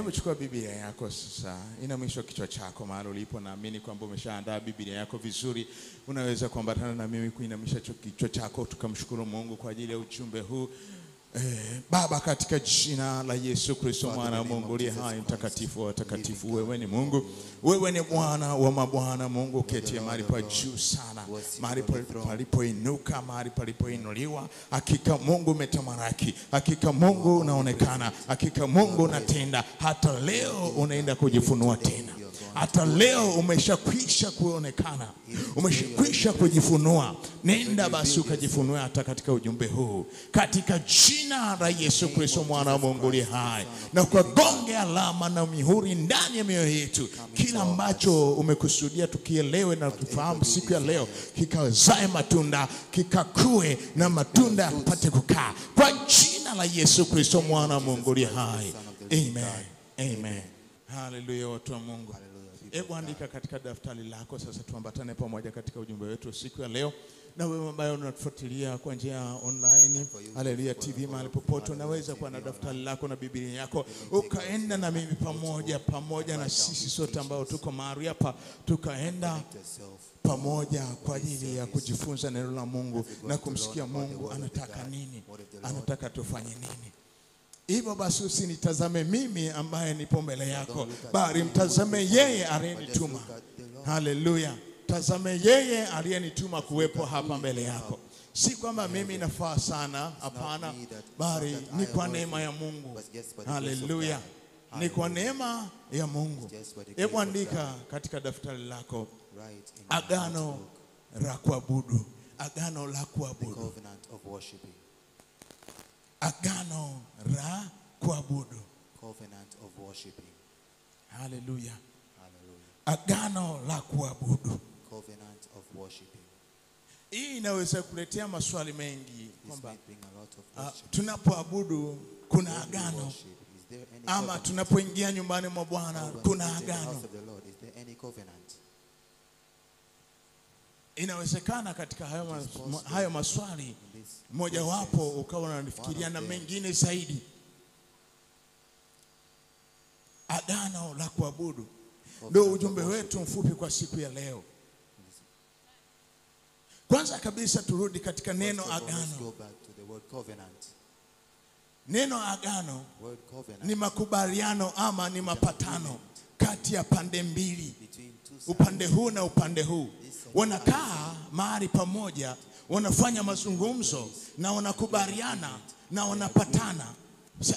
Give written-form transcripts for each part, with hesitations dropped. Hebu chukua Biblia yako sasa. Ina mwisho kichwa chako mahali ulipo, naamini kwamba umeshaandaa Biblia yako vizuri. Unaweza kuambatana na mimi kuinamisha kichwa chako tukamshukuru Mungu kwa ajili ya ujumbe huu. Baba, katika jina la Yesu Kristo mwana wa Mungu aliye hai, mtakatifu wa watakatifu, wewe ni Mungu, wewe ni Bwana wa mabwana, Mungu ketie mahali pa juu sana, mahali palipoinuka, mahali palipoinuliwa. Hakika Mungu umetamalaki, hakika Mungu unaonekana, hakika Mungu unatenda. Hata leo unaenda kujifunua tena, hata leo umeshakwisha kuonekana, umeshakwisha kujifunua. Nenda basi ukajifunue hata katika ujumbe huu, katika jina la Yesu Kristo mwana wa Mungu aliye hai, na ukagonge alama na mihuri ndani ya mioyo yetu. Kila ambacho umekusudia tukielewe na tufahamu siku ya leo, kikazae matunda, kikakue na matunda pate kukaa, kwa jina la Yesu Kristo mwana wa Mungu aliye hai. Amen, amen. Haleluya, watu wa Mungu. Hebu andika katika daftari lako sasa, tuambatane pamoja katika ujumbe wetu siku ya leo. Na wewe ambaye unatufuatilia kwa njia online, Haleluya TV mahali popote, unaweza kuwa na daftari lako na Biblia yako ukaenda na mimi pamoja na sisi sote ambao tuko mahali hapa, tukaenda pamoja kwa ajili ya kujifunza neno la Mungu na kumsikia Mungu anataka nini, anataka tufanye nini. Hivyo basi usinitazame mimi ambaye nipo mbele yako, bali mtazame yeye aliyenituma. Haleluya. Tazame yeye aliyenituma kuwepo hapa mbele yako. Si kwamba mimi nafaa sana, hapana, bali ni kwa neema ya Mungu. Haleluya. Ni kwa neema ya Mungu. Hebu andika katika daftari lako agano la kuabudu, agano la kuabudu, agano ra kuabudu, covenant of worshiping. Hallelujah. Hallelujah. Agano la kuabudu, covenant of worshiping. Hii inaweza kuletea maswali mengi kwamba tunapoabudu kuna agano, ama tunapoingia nyumbani mwa Bwana kuna agano. Inawezekana katika hayo maswali moja wapo ukawa unanifikiria na mengine zaidi. Agano la kuabudu ndio ujumbe wetu mfupi kwa siku ya leo. Kwanza kabisa turudi katika neno agano. Neno agano ni makubaliano ama ni mapatano kati ya pande mbili, upande huu na upande huu. Wanakaa mahali pamoja, wanafanya mazungumzo na wanakubaliana na wanapatana.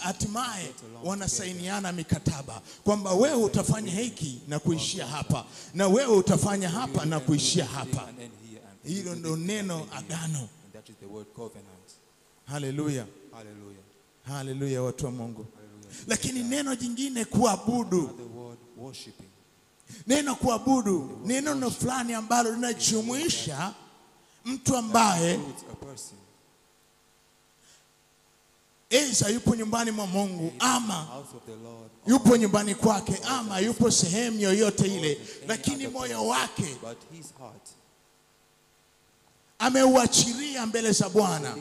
Hatimaye wanasainiana mikataba kwamba wewe utafanya hiki na kuishia hapa, na wewe utafanya hapa na kuishia hapa. Hilo ndio neno agano. Haleluya. Haleluya, watu wa Mungu. Lakini neno jingine kuabudu, neno kuabudu ni neno fulani ambalo linajumuisha mtu ambaye Eza yupo nyumbani mwa Mungu, ama yupo nyumbani kwake, ama yupo sehemu yoyote ile, lakini moyo wake ameuachilia mbele za Bwana.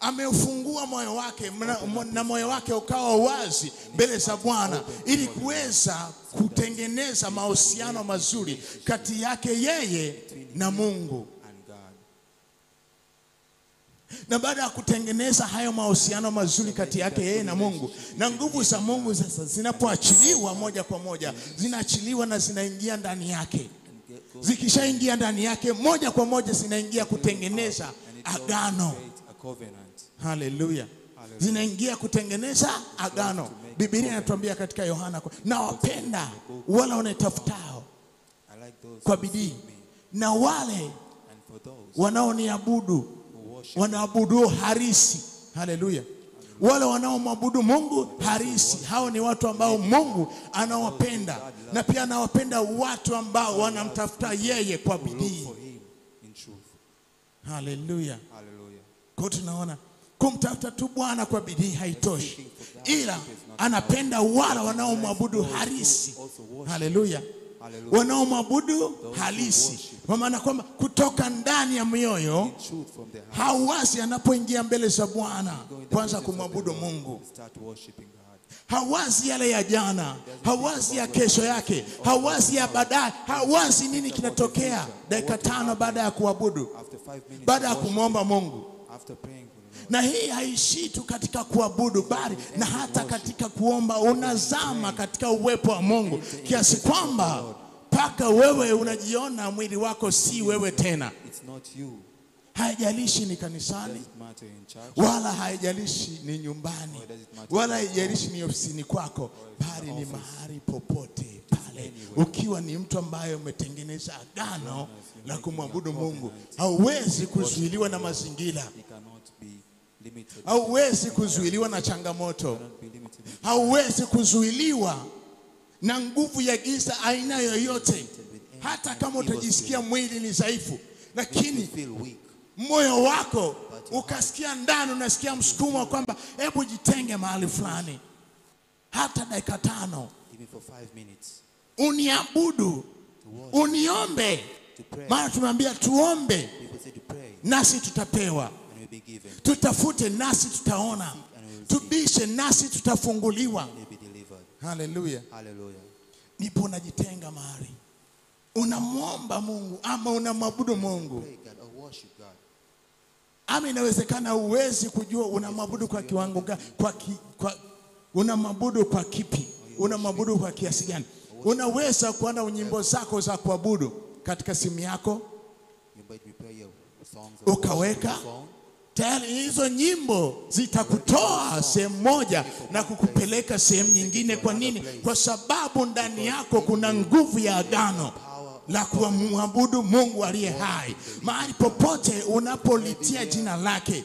Ameufungua moyo wake na moyo wake ukawa wazi mbele za Bwana, ili kuweza kutengeneza mahusiano mazuri kati yake yeye na Mungu. Na baada ya kutengeneza hayo mahusiano mazuri kati yake yeye na Mungu, na nguvu za Mungu sasa zinapoachiliwa moja kwa moja, zinaachiliwa na zinaingia ndani yake. Zikishaingia ndani yake moja kwa moja zinaingia kutengeneza agano. Haleluya. Zinaingia kutengeneza agano. Biblia inatuambia katika Yohana, na wapenda wala wanitafutao kwa bidii, na wale wanaoniabudu, wanaabudu harisi. Haleluya. Wale wanaomwabudu Mungu harisi, hao ni watu ambao Mungu anawapenda, na pia anawapenda watu ambao wanamtafuta yeye kwa bidii. Haleluya. Kwa tunaona kumtafuta tu Bwana kwa bidii haitoshi, ila anapenda wale wanaomwabudu halisi. Haleluya. Wanaomwabudu halisi, kwa maana kwamba kutoka ndani ya mioyo hauwazi anapoingia mbele za Bwana kwanza kumwabudu Mungu. hawazi yale ya jana, hawazi ya kesho yake, hawazi ya baadaye, hawazi nini kinatokea dakika tano baada ya kuabudu, baada ya kumwomba Mungu. Na hii haishi tu katika kuabudu, bali na hata katika kuomba unazama katika uwepo wa Mungu, kiasi kwamba paka wewe unajiona mwili wako si wewe tena. Haijalishi ni kanisani, wala haijalishi ni nyumbani, wala haijalishi ni ofisini kwako, bali ni mahali popote pale. Ukiwa ni mtu ambaye umetengeneza agano la kumwabudu Mungu, hauwezi kuzuiliwa na mazingira, hauwezi kuzuiliwa na changamoto, hauwezi kuzuiliwa na nguvu ya giza aina yoyote. Hata kama utajisikia mwili ni dhaifu, lakini moyo wako ukasikia ndani, unasikia msukumo kwamba hebu jitenge mahali fulani hata dakika 5, uniabudu, uniombe. Mara tunaambia tuombe nasi tutapewa, tutafute nasi tutaona, tubishe nasi tutafunguliwa. Haleluya. Nipo unajitenga mahali, unamwomba Mungu ama unamwabudu Mungu. Ama inawezekana uwezi kujua unamwabudu kwa kiwango gani, unamwabudu kwa kipi, unamwabudu kwa kiasi gani. Unaweza kuandaa nyimbo zako za kuabudu katika simu yako, ukaweka tayari, hizo nyimbo zitakutoa sehemu moja na kukupeleka sehemu nyingine. Kwa nini? Kwa sababu ndani yako kuna nguvu ya agano la kumwabudu Mungu aliye hai. Mahali popote unapolitia jina lake,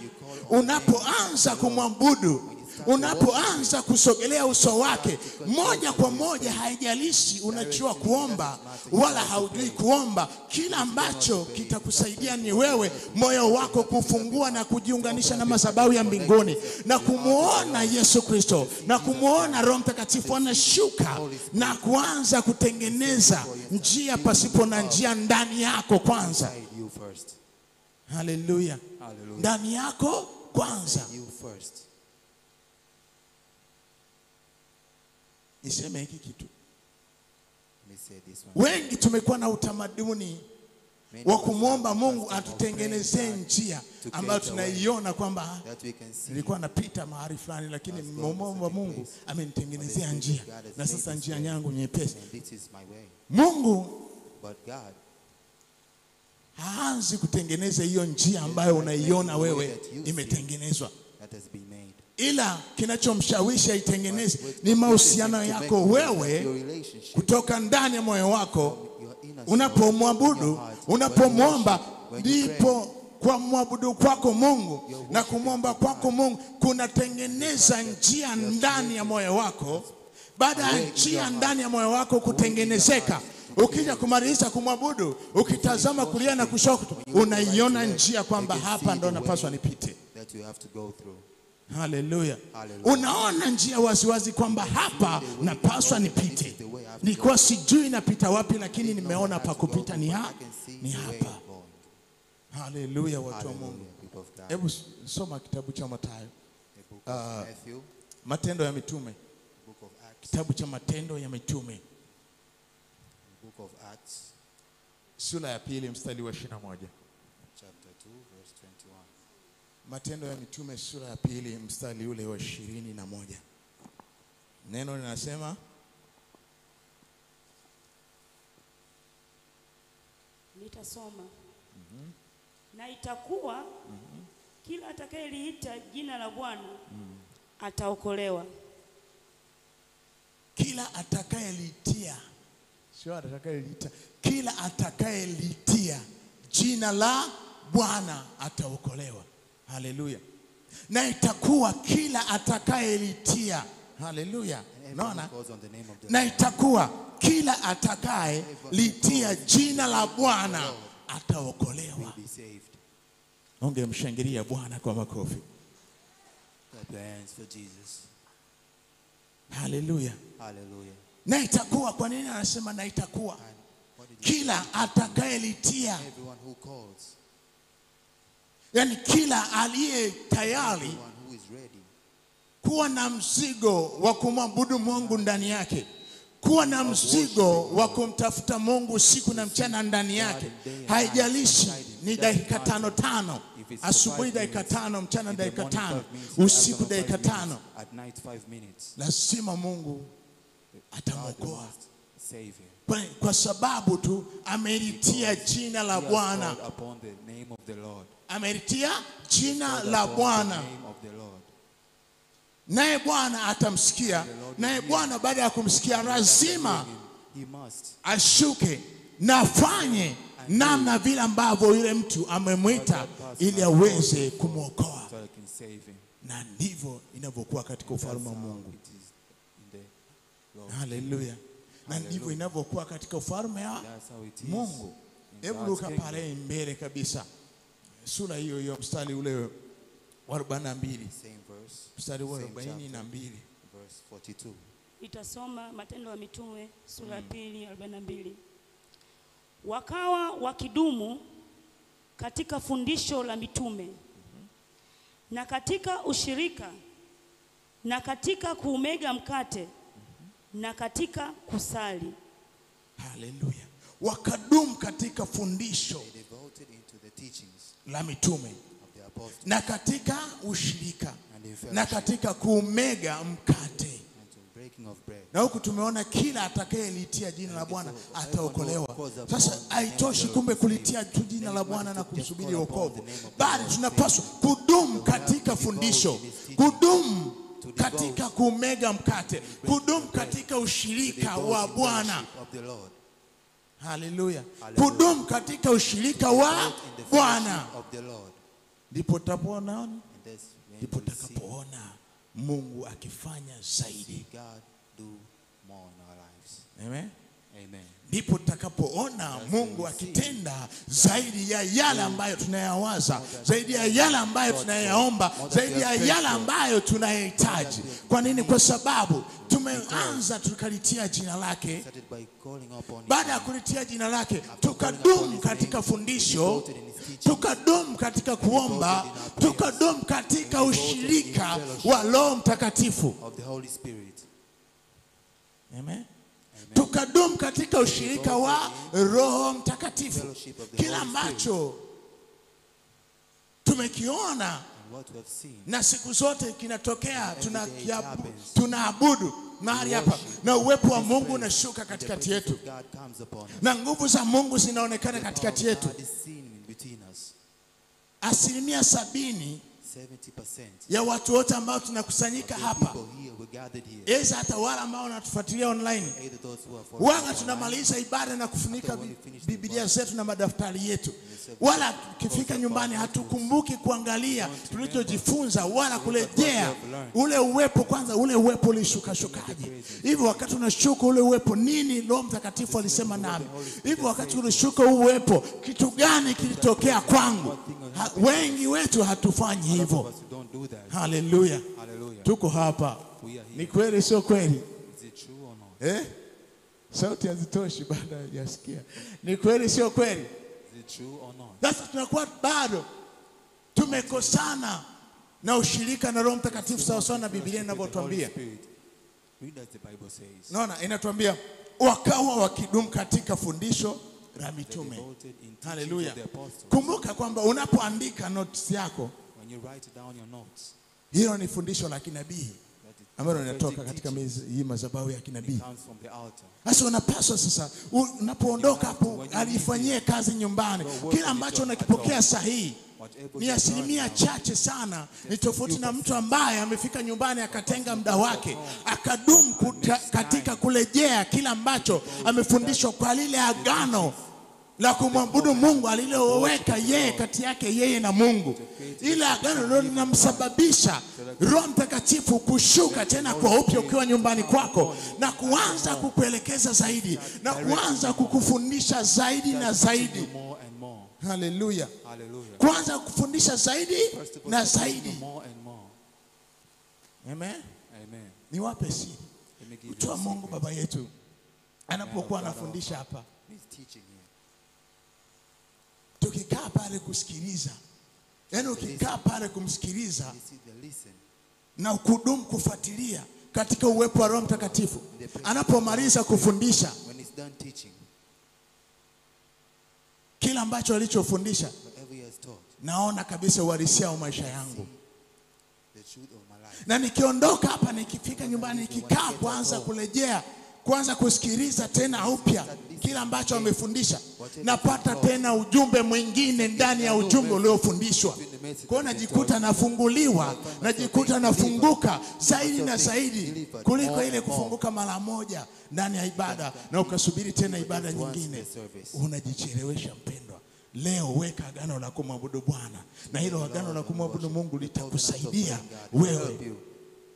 unapoanza kumwabudu, unapoanza kusogelea uso wake moja kwa moja, haijalishi unajua kuomba wala haujui kuomba, kila ambacho kitakusaidia ni wewe moyo wako kufungua na kujiunganisha na madhabahu ya mbinguni, na kumuona Yesu Kristo, na kumuona Roho Mtakatifu anashuka na kuanza kutengeneza njia pasipo na njia ndani yako kwanza. Haleluya. Ndani yako kwanza. Niseme hiki kitu. Wengi tumekuwa na utamaduni wa kumwomba Mungu atutengenezee njia ambayo tunaiona kwamba nilikuwa napita mahali fulani, lakini nimemwomba Mungu amenitengenezea njia, na sasa njia yangu nyepesi. Mungu haanzi kutengeneza hiyo njia ambayo unaiona wewe imetengenezwa, ila kinachomshawishi aitengeneze ni mahusiano yako wewe kutoka ndani ya moyo wako. Unapomwabudu, unapomwomba, ndipo kwa mwabudu kwako Mungu na kumwomba kwako Mungu kunatengeneza njia ndani ya moyo wako. Baada ya njia ndani ya moyo wako kutengenezeka, ukija kumaliza kumwabudu, ukitazama kulia na kushoto, unaiona njia kwamba hapa ndo napaswa nipite. Haleluya. Unaona njia waziwazi kwamba hapa napaswa nipite. Nilikuwa sijui napita wapi, lakini nimeona pa kupita ni hapa. Haleluya, watu wa Mungu. Hebu soma kitabu cha Mathayo. Matendo ya Mitume. Kitabu cha Matendo ya Mitume, sura ya 2 mstari wa 21. Matendo ya Mitume sura ya 2 mstari ule wa 21. Neno linasema, nitasoma. Na itakuwa kila atakayeliita jina la Bwana ataokolewa. Kila atakayeliitia, sio atakayeliita, kila atakayeliitia jina la Bwana ataokolewa. Haleluya. Na itakuwa kila atakayelitia. Haleluya. Unaona? Na itakuwa kila atakayelitia jina la Bwana ataokolewa. Ungemshangilia Bwana kwa makofi. Haleluya. Na itakuwa, kwa nini anasema na itakuwa? Kila atakayelitia. Yani kila aliye tayari Kuwa na mzigo wa kumwabudu Mungu ndani yake. Kuwa na mzigo wa kumtafuta Mungu siku na mchana ndani yake. Haijalishi ni dakika 5. Asubuhi dakika 5, mchana dakika 5, usiku dakika 5. Lazima Mungu atamwokoa. Kwa sababu tu ameritia jina la Bwana. Ameritia jina la Bwana. Naye Bwana atamsikia. Naye Bwana baada ya kumsikia lazima ashuke na afanye namna vile ambavyo yule mtu amemwita ili aweze kumwokoa. Na ndivyo inavyokuwa katika ufalme wa Mungu. Haleluya. Na ndivyo inavyokuwa katika ufalme wa Mungu. Hebu luka pale mbele kabisa. Sura hiyo hiyo mstari ule 42. Mstari wa 42. Verse 42. Itasoma Matendo ya Mitume sura 2 42. Wakawa wakidumu katika fundisho la mitume, na katika ushirika, na katika kuumega mkate, na katika kusali. Haleluya. Wakadumu katika fundisho la mitume, na katika ushirika, na katika kuumega mkate. Na huku tumeona kila atakayelitia jina la Bwana ataokolewa. Sasa haitoshi kumbe kulitia tu jina la Bwana na kumsubiri wokovu, bali tunapaswa kudumu katika fundisho, kudumu katika kuumega mkate, kudumu katika ushirika wa Bwana. Haleluya. Kudumu katika ushirika wa Bwana. Ndipo tutaona, ndipo tutakapoona Mungu akifanya zaidi. Amen. Amen. Ndipo tutakapoona Mungu akitenda zaidi ya yale ambayo tunayawaza, zaidi ya yale ambayo tunayaomba, zaidi ya yale ambayo tunayahitaji. Kwa nini? Kwa sababu tumeanza tukalitia jina lake. Baada ya kulitia jina lake, tukadumu katika fundisho, tukadumu katika kuomba, tukadumu katika ushirika wa Roho Mtakatifu. Amen. Tukadumu katika ushirika wa Roho Mtakatifu. Kila ambacho tumekiona na siku zote kinatokea, tunaabudu mahali hapa, na uwepo wa Mungu unashuka katikati yetu, na nguvu za Mungu zinaonekana katikati yetu. Asilimia 70 ya watu wote ambao tunakusanyika hapa, eza hata wale ambao wanatufuatilia online, wanga tunamaliza ibada na kufunika Biblia zetu na madaftari yetu, wala kifika nyumbani hatukumbuki kuangalia tulichojifunza wala kurejea ule uwepo. Kwanza ule uwepo ulishukashukaje hivyo? Wakati unashuka ule uwepo, nini Roho Mtakatifu alisema nami? Hivyo wakati unashuka uwepo, kitu gani kilitokea kwangu? Wengi wetu hatufanyi hivyo. Haleluya. Tuko hapa. Ni kweli sio kweli? Sauti hazitoshi baada ya kusikia. Ni kweli sio kweli? Sasa tunakuwa bado tumekosana na ushirika na Roho Mtakatifu sawa sawa na Biblia inavyotuambia. Naona inatuambia wakawa wakidumu katika fundisho la mitume. Haleluya. Kumbuka kwamba unapoandika notes yako, hilo ni fundisho la kinabii ambalo linatoka katika hii madhabahu ya kinabii. Sasa unapaswa sasa, unapoondoka hapo, alifanyie kazi nyumbani. Kila ambacho unakipokea sahihi ni asilimia chache sana. Ni tofauti na mtu ambaye amefika nyumbani akatenga muda wake, akadumu katika kurejea kila ambacho amefundishwa kwa lile agano la kumwabudu Mungu aliloweka yeye kati yake yeye na Mungu. Ila agano lilo linamsababisha Roho Mtakatifu kushuka tena kwa upya ukiwa nyumbani kwako, na kuanza kukuelekeza zaidi, na kuanza kukufundisha zaidi na zaidi. Haleluya. Kuanza kukufundisha zaidi na zaidi. Amen. Niwape siri. Mtu wa Mungu baba yetu anapokuwa anafundisha hapa, tukikaa pale kusikiliza, yaani ukikaa pale kumsikiliza, na kudumu kufuatilia katika uwepo wa Roho Mtakatifu. Anapomaliza kufundisha, kila ambacho alichofundisha, naona kabisa uhalisia wa maisha yangu. Na nikiondoka hapa, nikifika nyumbani, nikikaa kwanza kurejea, kwanza kusikiliza tena upya kila ambacho amefundisha, napata tena ujumbe mwingine ndani ya ujumbe uliofundishwa. Kwa najikuta nafunguliwa, najikuta nafunguka zaidi na zaidi kuliko ile kufunguka mara moja ndani ya ibada na ukasubiri tena ibada nyingine. Unajichelewesha, mpendwa. Leo weka agano la kumwabudu Bwana, na hilo agano la kumwabudu Mungu litakusaidia wewe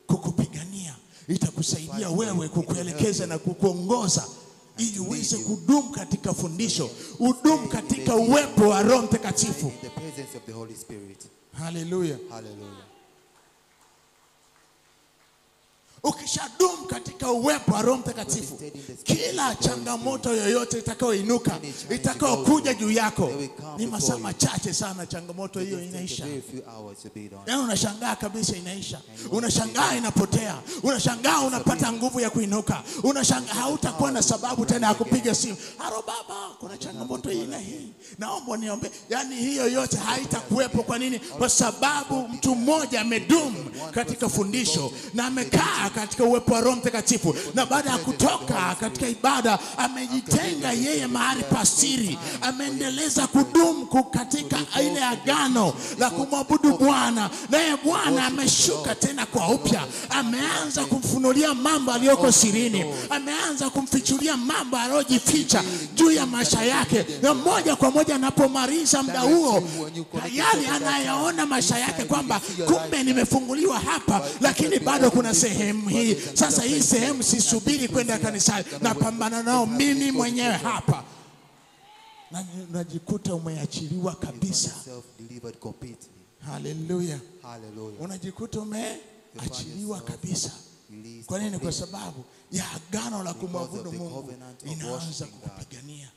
kukupigania, itakusaidia wewe kukuelekeza na kukuongoza ili uweze kudumu katika fundisho, udumu katika uwepo wa Roho Mtakatifu. Haleluya. Ukishadumu katika uwepo wa Roho Mtakatifu, kila changamoto yoyote itakayoinuka, itakayokuja juu yako, ni masaa machache sana changamoto hiyo inaisha. Yaani unashangaa kabisa inaisha. Unashangaa inapotea. Unashangaa unapata nguvu ya kuinuka. Unashangaa hautakuwa na sababu tena ya kupiga simu, "Haro baba, kuna changamoto hii na hii, naomba niombe." Yaani hiyo yote haitakuwepo. Kwa nini? Kwa sababu mtu mmoja amedumu katika fundisho na amekaa katika uwepo wa Roho Mtakatifu, na baada ya kutoka katika ibada amejitenga yeye mahali pa siri, ameendeleza kudumu katika ile agano la kumwabudu Bwana, naye Bwana ameshuka tena kwa upya, ameanza kumfunulia mambo aliyoko sirini, ameanza kumfichulia mambo aliyojificha juu ya maisha yake, na moja kwa moja anapomaliza muda huo, tayari anayaona maisha yake kwamba kumbe nimefunguliwa hapa, lakini bado kuna sehemu hii. Sasa hii sehemu sisubiri kwenda kanisani, napambana nao mimi mwenyewe hapa. Na unajikuta umeachiliwa kabisa. Haleluya. Unajikuta umeachiliwa kabisa. Kwa nini? Kwa sababu ya agano la kumwabudu Mungu inaanza kukupigania.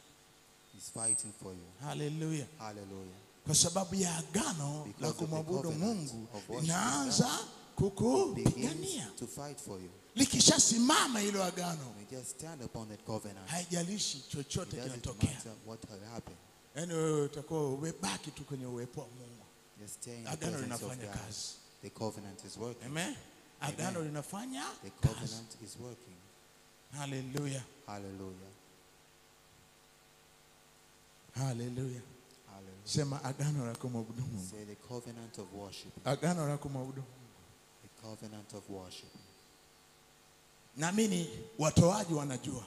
Haleluya. Kwa sababu ya agano la kumwabudu Mungu inaanza kukupigania. Likishasimama hilo agano, haijalishi chochote kinatokea. Yaani wewe utakuwa umebaki tu kwenye uwepo wa Mungu. Agano linafanya kazi. Amen. Agano linafanya kazi. Haleluya. Sema agano la kumwabudu Mungu. Say the covenant of worship. Agano la kumwabudu Mungu. Covenant of worship. Naamini watoaji wanajua.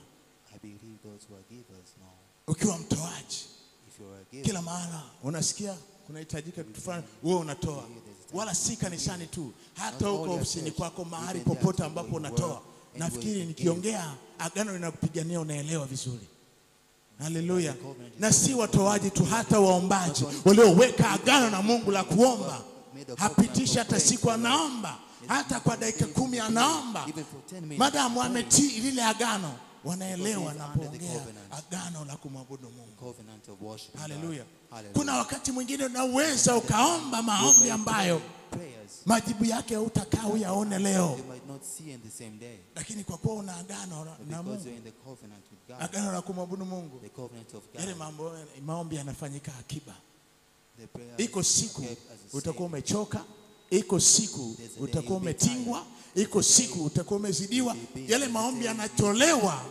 I believe those who are givers know. Ukiwa mtoaji, kila mahala unasikia kunahitajika kitu fulani, wewe unatoa. Wala si kanisani tu, hata huko ofisini kwako, mahali popote ambapo unatoa. Nafikiri nikiongea agano linakupigania unaelewa vizuri. Haleluya. Na si watoaji tu, hata waombaji walioweka agano na Mungu la kuomba. Hapitisha hata siku anaomba, hata kwa dakika 10 anaomba. Madamu ametii lile agano, wanaelewa na kuongea agano la kumwabudu Mungu. Haleluya. Kuna wakati mwingine unaweza ukaomba maombi ambayo majibu yake hutakaa yaone leo, lakini kwa kuwa una agano na Mungu, agano la kumwabudu Mungu, yale maombi yanafanyika akiba. Iko siku utakuwa umechoka, iko siku utakuwa umetingwa, iko siku utakuwa umezidiwa. Yale maombi yanatolewa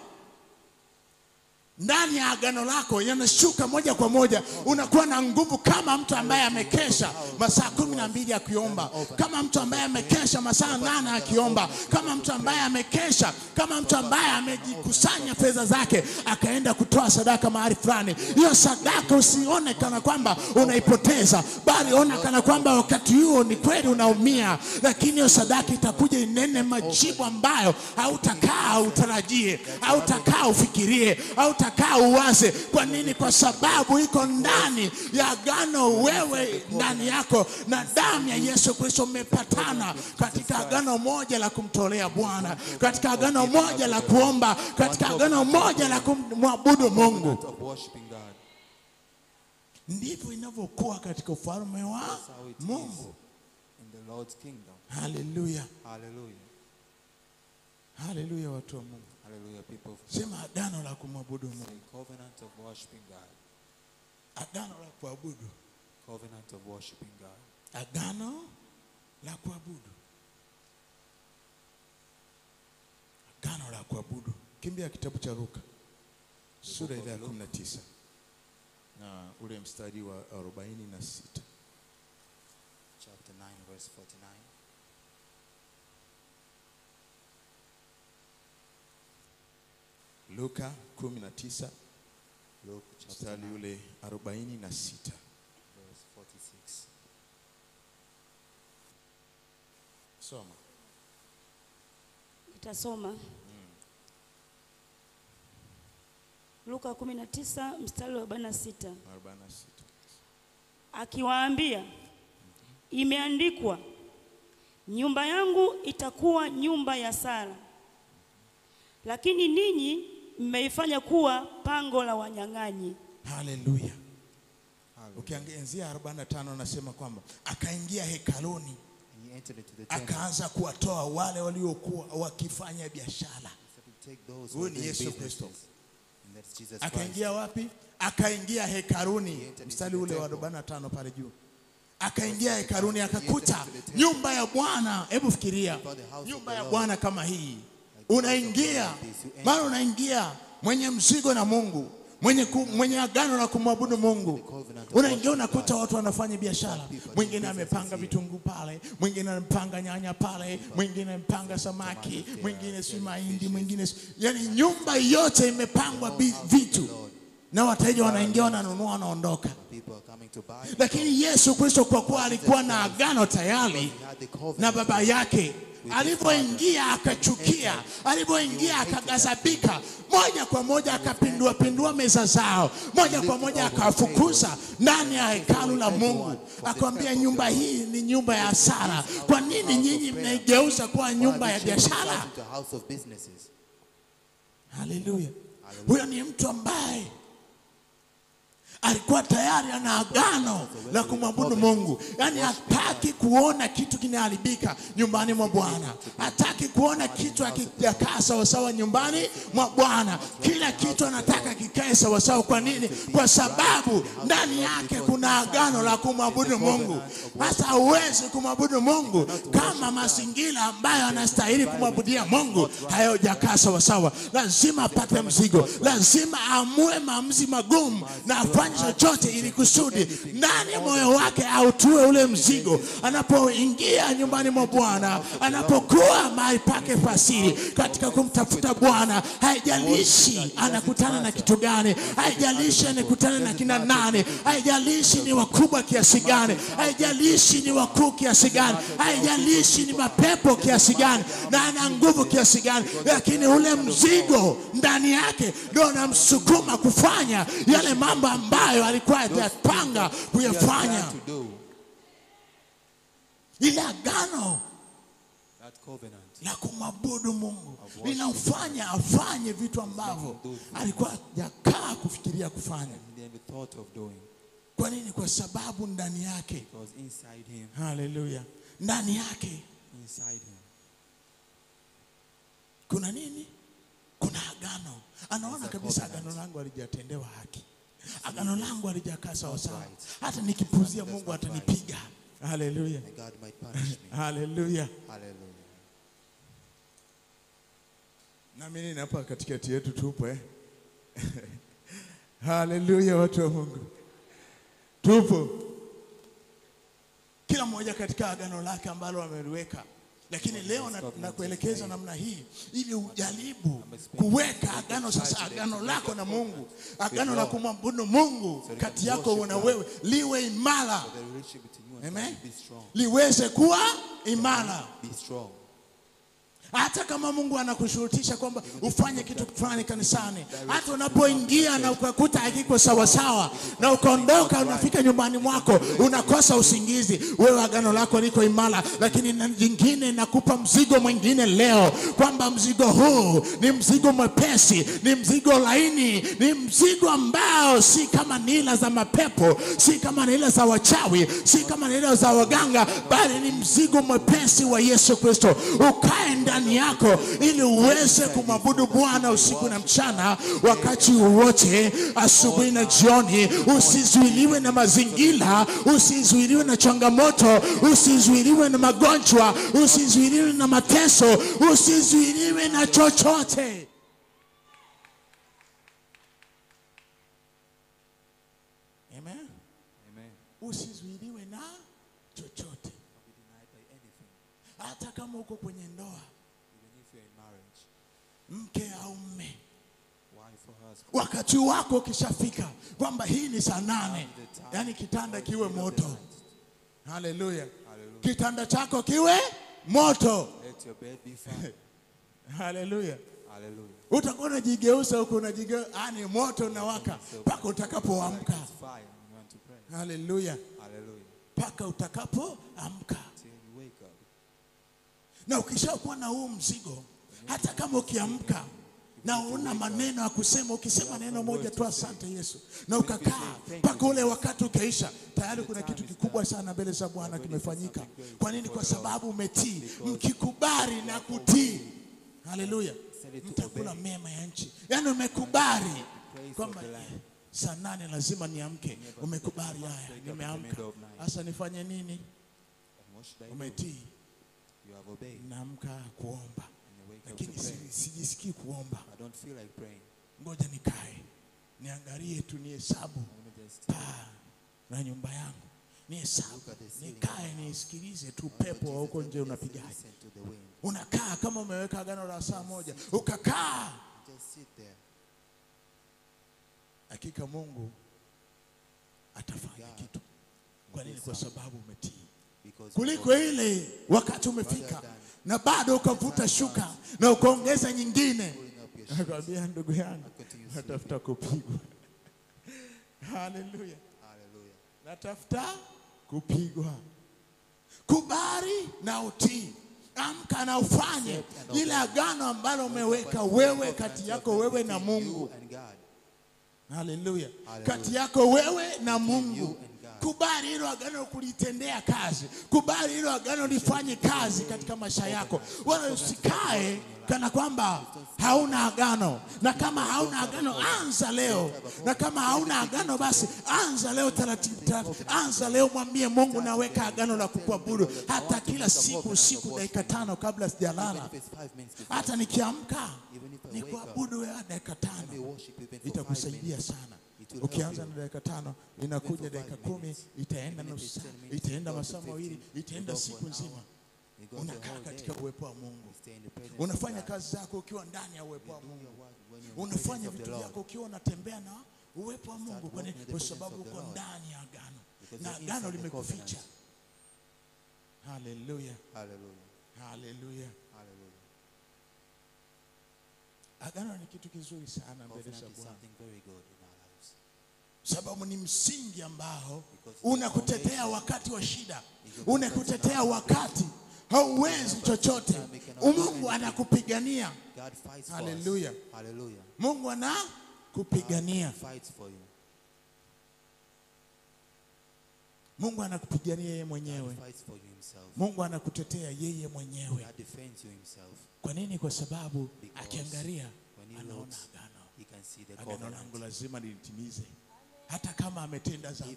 ndani ya agano lako, yanashuka moja kwa moja. Unakuwa na nguvu kama mtu ambaye amekesha masaa 12 akiomba, kama mtu ambaye amekesha masaa 8 akiomba, kama mtu ambaye amekesha, kama mtu ambaye amejikusanya fedha zake akaenda kutoa sadaka mahali fulani. Hiyo sadaka usione kana kwamba unaipoteza, bali ona kana kwamba wakati huo ni kweli unaumia, lakini hiyo sadaka itakuja inene majibu ambayo hautakaa utarajie, hautakaa ufikirie, hautakaa uwaze. Kwa nini? Kwa sababu iko ndani ya agano, wewe ndani yako na damu ya Yesu Kristo mmepatana katika agano moja la kumtolea Bwana, katika agano moja la kuomba, katika agano moja la kumwabudu Mungu. Ndivyo inavyokuwa katika ufalme wa Mungu. Hallelujah. Hallelujah. Hallelujah, watu wa Mungu. Hallelujah, people of God. Sema agano la kumwabudu Mungu. Say, covenant of worshiping God. Agano la kuabudu. Covenant of worshiping God. Agano la kuabudu. Agano la kuabudu. Kimbia kitabu cha Luka. Sura ya 19. Na ule mstari wa 46. Chapter 9 verse 49. Luka 19 mstari ule 46. Verse 46. Soma. Nitasoma. Luka 19 mstari wa 46. 46. Akiwaambia, imeandikwa, nyumba yangu itakuwa nyumba ya sala, lakini ninyi mmeifanya kuwa pango la wanyang'anyi. Haleluya. Ukiangalia 45 nasema kwamba akaingia hekaloni, akaanza kuwatoa wale waliokuwa wakifanya biashara. Huyu ni Yesu Kristo. Akaingia wapi? Akaingia hekaloni, mstari ule wa 45 pale juu. Akaingia hekaloni akakuta nyumba ya Bwana. Hebu fikiria nyumba ya Bwana kama hii. Unaingia, mara unaingia mwenye mzigo na Mungu, mwenye agano na kumwabudu Mungu. Unaingia unakuta watu wanafanya biashara. Mwingine amepanga vitunguu pale, mwingine amepanga nyanya pale, mwingine amepanga samaki, mwingine si mahindi, mwingine. Yaani nyumba yote imepangwa vitu. Na wateja wanaingia wananunua wanaondoka. Lakini Yesu Kristo kwa kuwa alikuwa na agano tayari na baba yake, alipoingia akachukia, alipoingia akagazabika, moja kwa moja akapindua pindua meza zao, moja kwa moja akafukuza ndani ya hekalu la Mungu. Akamwambia, nyumba hii ni nyumba ya sala, kwa nini nyinyi mnaigeuza kuwa nyumba ya biashara? Haleluya. Huyo ni mtu ambaye alikuwa tayari ana agano la kumwabudu Mungu. Yaani hataki kuona kitu kinaharibika nyumbani mwa Bwana. Hataki kuona kitu hakikaa sawa sawa nyumbani mwa Bwana. Kila kitu anataka kikae sawa sawa. Kwa nini? Kwa sababu ndani yake kuna agano la kumwabudu Mungu. Sasa huwezi kumwabudu Mungu kama mazingira ambayo anastahili kumwabudia Mungu hayajakaa sawa sawa. Lazima apate mzigo. Lazima amue maamuzi magumu na chochote ili kusudi ndani moyo wake autue ule mzigo. Anapoingia nyumbani mwa Bwana, anapokuwa mahali pake fasiri katika kumtafuta Bwana, haijalishi anakutana na kitu gani, haijalishi anakutana na kina nani, haijalishi ni wakubwa kiasi gani, haijalishi ni wakuu kiasi gani, haijalishi ni mapepo kiasi gani na ana nguvu kiasi gani, lakini ule mzigo ndani yake ndio anamsukuma kufanya yale mambo ambayo alikuwa atapanga kuyafanya. Ila agano la kumwabudu Mungu linamfanya afanye vitu ambavyo alikuwa hajakaa kufikiria kufanya. Kwa nini? Kwa sababu ndani yake, haleluya, ndani yake kuna nini? Kuna agano. Anaona kabisa agano langu halijatendewa haki. Agano langu halijakaa sawa sawa. Hata nikipuzia Mungu atanipiga. Haleluya. Haleluya. Na mimi hapa katikati yetu tupo . Haleluya, watu wa Mungu. Tupo. Kila mmoja katika agano lake ambalo ameliweka. Lakini leo na kuelekeza namna hii ili ujaribu kuweka agano sasa, agano lako na Mungu, agano la kumwabudu Mungu kati yako na wewe liwe imara. Amen. Liweze kuwa imara. Hata kama Mungu anakushurutisha kwamba ufanye kitu fulani kanisani, hata unapoingia na ukakuta hakiko sawa sawa na ukaondoka unafika nyumbani mwako unakosa usingizi, wewe agano lako liko imara. Lakini nyingine nakupa mzigo mwingine leo, kwamba mzigo huu ni mzigo mwepesi, ni mzigo laini, ni mzigo ambao si kama nila za mapepo, si kama nila za wachawi, si kama nila za waganga, bali ni mzigo mwepesi wa Yesu Kristo. Ukae ndani yako ili uweze kumwabudu Bwana usiku na mchana, wakati wote, asubuhi na jioni. Usizuiliwe na mazingira, usizuiliwe na changamoto, usizuiliwe na magonjwa, usizuiliwe na mateso, usizuiliwe na chochote. Amen. Amen. Usizuiliwe na chochote. Hata kama uko kwenye ndoa, mke au mume, wakati wako kishafika kwamba hii ni saa 8, yani kitanda kiwe moto. Haleluya. Kitanda chako kiwe moto. Let your bed be fire. Haleluya. Haleluya. Utakuwa unajigeuza huko, unajigeuza ani moto na waka mpaka utakapoamka. Haleluya. Haleluya. Mpaka utakapoamka. Na ukishakuwa na huu mzigo, hata kama ukiamka na una maneno ya kusema, ukisema neno moja tu, asante Yesu, na ukakaa mpaka ule wakati ukaisha, tayari kuna kitu kikubwa sana mbele za Bwana kimefanyika. Kwa nini? Kwa sababu umetii. Mkikubali na kutii, haleluya, mtakula mema ya nchi. Yaani umekubali kwamba saa 8 lazima niamke. Umekubali, haya nimeamka, sasa nifanye nini? Umetii. Naamka kuomba, lakini sijisikii kuomba. I don't feel like praying. Ngoja nikae, niangalie tu, nihesabu na nyumba yangu, nihesabu, nikae nisikilize tu pepo huko nje unapigaje. Unakaa kama umeweka agano la saa 1, ukakaa. Hakika Mungu atafanya kitu. Kwa nini? Kwa sababu umetii. Kuliko ile wakati umefika na bado ukavuta shuka na ukaongeza nyingine, nakwambia ndugu yangu, natafuta kupigwa. Haleluya. Haleluya. Natafuta kupigwa. Kubali na utii. Amka na ufanye ile agano ambalo umeweka wewe kati yako wewe na Mungu. Haleluya. Kati yako wewe na Mungu. Kubali hilo agano kulitendea kazi. Kubali hilo agano lifanye kazi katika maisha yako. Wala usikae kana kwamba hauna agano. Na kama hauna agano, anza leo. Na kama hauna agano, basi anza leo taratibu. Anza leo, mwambie Mungu, naweka agano la kukuabudu hata kila siku usiku dakika 5 kabla sijalala. Hata nikiamka nikuabudu wewe dakika 5. Itakusaidia sana. Ukianza na dakika 5, inakuja dakika 10, itaenda nusu saa, itaenda masaa 2, itaenda siku nzima. Unakaa katika uwepo wa Mungu. Unafanya kazi zako ukiwa ndani ya uwepo wa Mungu. Unafanya vitu vyako ukiwa unatembea na uwepo wa Mungu. Kwa sababu uko ndani ya agano, na agano limekuficha. Haleluya. Haleluya. Haleluya. Agano ni kitu kizuri sana mbele za Bwana, sababu ni msingi ambao unakutetea wakati wa shida, unakutetea wakati hauwezi chochote. Mungu anakupigania. Haleluya. Haleluya. Mungu anakupigania. Mungu anakupigania yeye mwenyewe. Mungu anakutetea yeye mwenyewe. Kwa nini? Kwa sababu akiangalia anaona agano. Agano langu lazima nilitimize. Hata kama ametenda dhambi,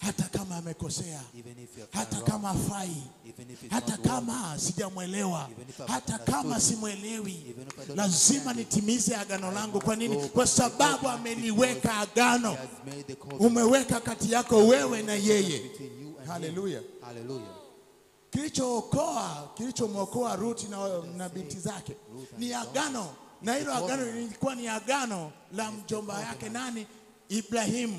hata kama amekosea, hata kama afai, hata kama sijamuelewa, hata kama simuelewi, lazima nitimize agano langu. Kwa nini? Kwa sababu ameliweka agano. Umeweka kati yako wewe na yeye. Haleluya. Haleluya. Kilichomwokoa Ruth na binti zake ni agano, na hilo agano lilikuwa ni agano la mjomba yake nani? Ibrahim.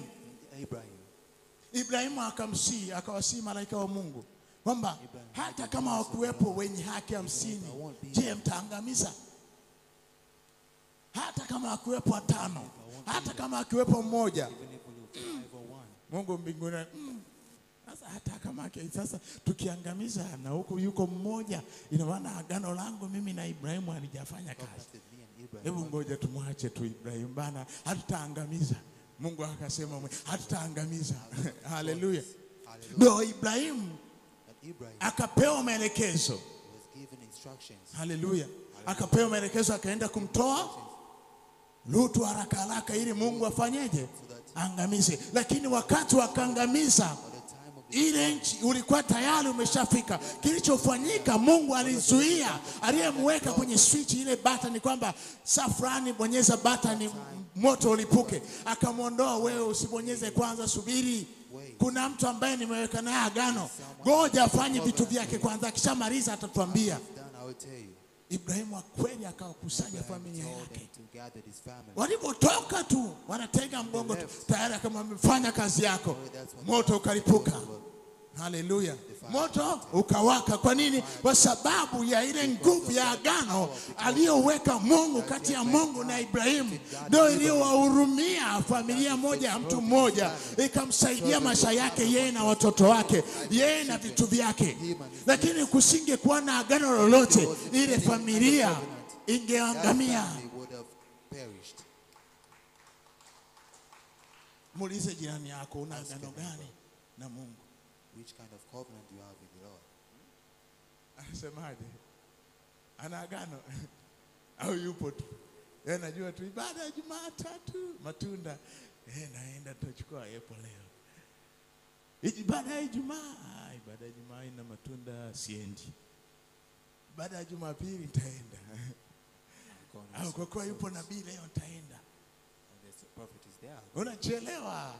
Ibrahim akamsi, akawasi malaika wa Mungu, Kwamba hata kama hakuwepo wenye haki hamsini, je, mtaangamiza? Hata kama hakuwepo watano, hata kama hakuwepo mmoja, Mungu mbinguni, sasa hata kama sasa tukiangamiza na huko yuko mmoja, ina maana agano langu mimi na Ibrahimu halijafanya kazi. Hebu ngoja tumwache tu Ibrahimu bana, hatutaangamiza. Mungu akasema hatutaangamiza. Haleluya. Ndio Ibrahimu akapewa maelekezo. Haleluya. Akapewa maelekezo akaenda kumtoa Lutu haraka haraka ili Mungu afanyeje? Angamize. Lakini wakati wakaangamiza ile nchi ulikuwa tayari umeshafika. Kilichofanyika Mungu alizuia, aliyemweka kwenye switch ile button kwamba saa fulani bonyeza button moto ulipuke. Akamuondoa, wewe usibonyeze kwanza, subiri. Kuna mtu ambaye nimeweka naye agano. Ngoja afanye vitu vyake kwanza, akishamaliza atatuambia. Ibrahimu kweli akawakusanya familia yake. Walipotoka tu wanatega mgongo tu, tayari kama amefanya kazi yako. Moto ukalipuka. Haleluya. Moto ukawaka. Kwa nini? Kwa sababu ya ile nguvu ya agano aliyoweka Mungu kati ya Mungu na Ibrahimu. Ndio iliyowahurumia familia moja ya mtu mmoja, ikamsaidia maisha yake yeye na watoto wake, yeye na vitu vyake. Lakini kusingekuwa na agano lolote, ile familia ingeangamia. Muulize jirani yako, una agano gani na Mungu? Which kind of covenant do you have with the Lord? Asemaje? Ana agano au yupo tu? Yeye anajua tu ibada ya Jumatatu, matunda. Eh, naenda tutachukua hapo leo. Ibada ya Ijumaa, ina matunda siendi. Baada ya Jumapili nitaenda. Au kwa kuwa yupo nabii leo nitaenda. Prophet is there. Unachelewa.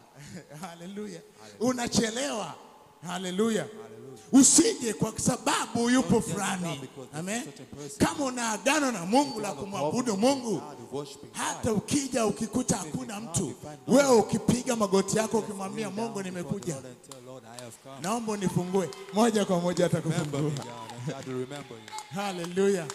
Hallelujah. Unachelewa. Haleluya. Usije kwa sababu yupo fulani. Amen. Kama una agano na Mungu la kumwabudu Mungu, hata ukija ukikuta hakuna mtu, wewe ukipiga magoti yako ukimwambia Mungu nimekuja, naomba nifungue, moja kwa moja atakufungua. Haleluya.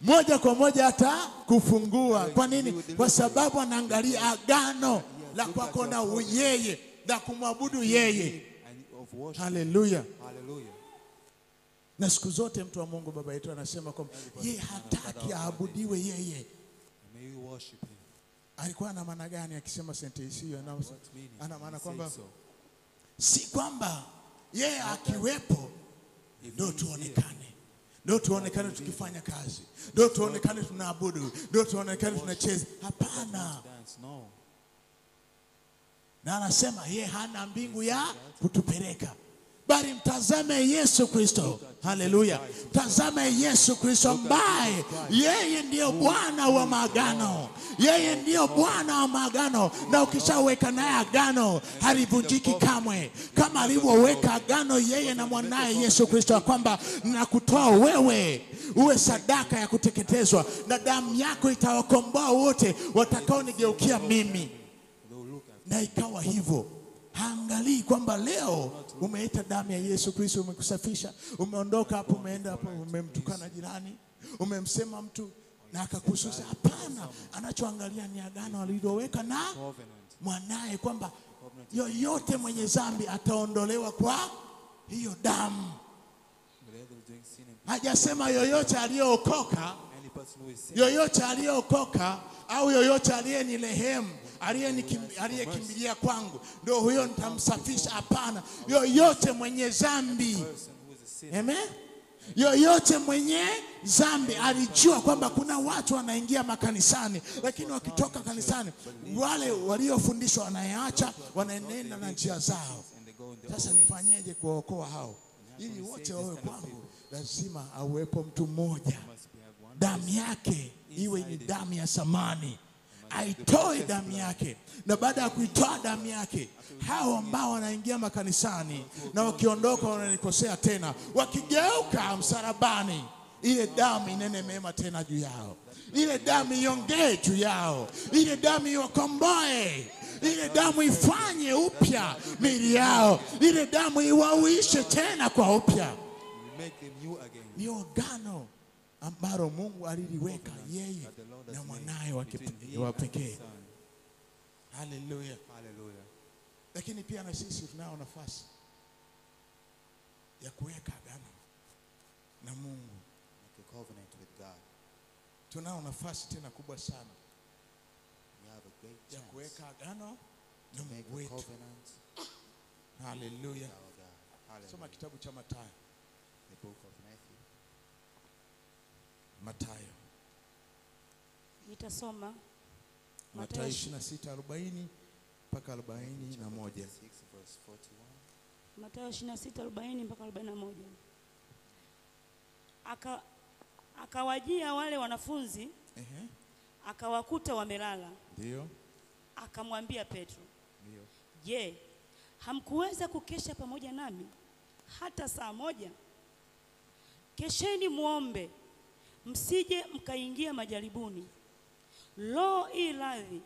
Moja kwa moja atakufungua. Kwa nini? Kwa sababu anaangalia agano la kwako na yeye, la kumwabudu yeye. Haleluya. Na siku zote mtu wa Mungu baba yetu anasema kwamba yeye hataki aabudiwe yeye. Alikuwa na maana gani akisema sentence hiyo? Ana maana kwamba si kwamba yeye akiwepo ndio tuonekane, ndio tuonekane tukifanya kazi, ndio tuonekane tunaabudu, ndio tuonekane tunacheza. Hapana. Na anasema yeye hana mbingu ya kutupeleka, bali mtazame Yesu Kristo. Haleluya. Mtazame Yesu Kristo ambaye yeye ndiyo Bwana wa maagano. Yeye ndiyo Bwana wa maagano, na ukishaweka naye agano halivunjiki kamwe. Kama alivyoweka agano yeye na mwanae Yesu Kristo kwamba nakutoa wewe uwe sadaka ya kuteketezwa na damu yako itawakomboa wote watakaonigeukia mimi. Na ikawa hivyo. Haangalii kwamba leo umeita damu ya Yesu Kristo umekusafisha, umeondoka hapo, umeenda hapo, umemtukana jirani, umemsema mtu na akakususa. Hapana, anachoangalia ni agano aliloweka na mwanae kwamba yoyote mwenye dhambi ataondolewa kwa hiyo damu. Hajasema yoyote aliyookoka, au yoyote aliyenirehemu, aliyekimbilia kwangu, ndio huyo nitamsafisha. Hapana, yoyote mwenye dhambi. Amen. Yoyote mwenye dhambi alijua kwamba kuna watu wanaingia makanisani, lakini wakitoka kanisani wale waliofundishwa wanaacha, wanaenenda na njia zao. Sasa nifanyeje kuokoa hao? Ili wote wawe kwangu, lazima awepo mtu mmoja, damu yake iwe ni damu ya samani. Aitoe damu yake, na baada ya kuitoa damu yake, hao ambao wanaingia makanisani na wakiondoka wananikosea tena, wakigeuka msalabani Ile damu inene mema tena juu yao. Ile damu iongee juu yao. Ile damu iwakomboe. Ile damu ifanye upya miili yao. Ile damu iwauishe tena kwa upya. Ni organo ambalo Mungu aliliweka yeye na mwanae wa pekee. Haleluya. Lakini pia na sisi tunao nafasi ya kuweka agano na Mungu. Covenant with God. Tunao nafasi tena kubwa sana ya kuweka agano na Mungu wetu. Haleluya. Soma kitabu cha Mathayo. The book of Matthew. Mathayo. Nitasoma Mathayo 26:40 mpaka 41. Mathayo 26:40 mpaka 41. Akawajia wale wanafunzi, akawakuta wamelala. Ndio. Akamwambia Petro, ndio, je, hamkuweza kukesha pamoja nami hata saa moja? Kesheni muombe, msije mkaingia majaribuni. Roho i radhi,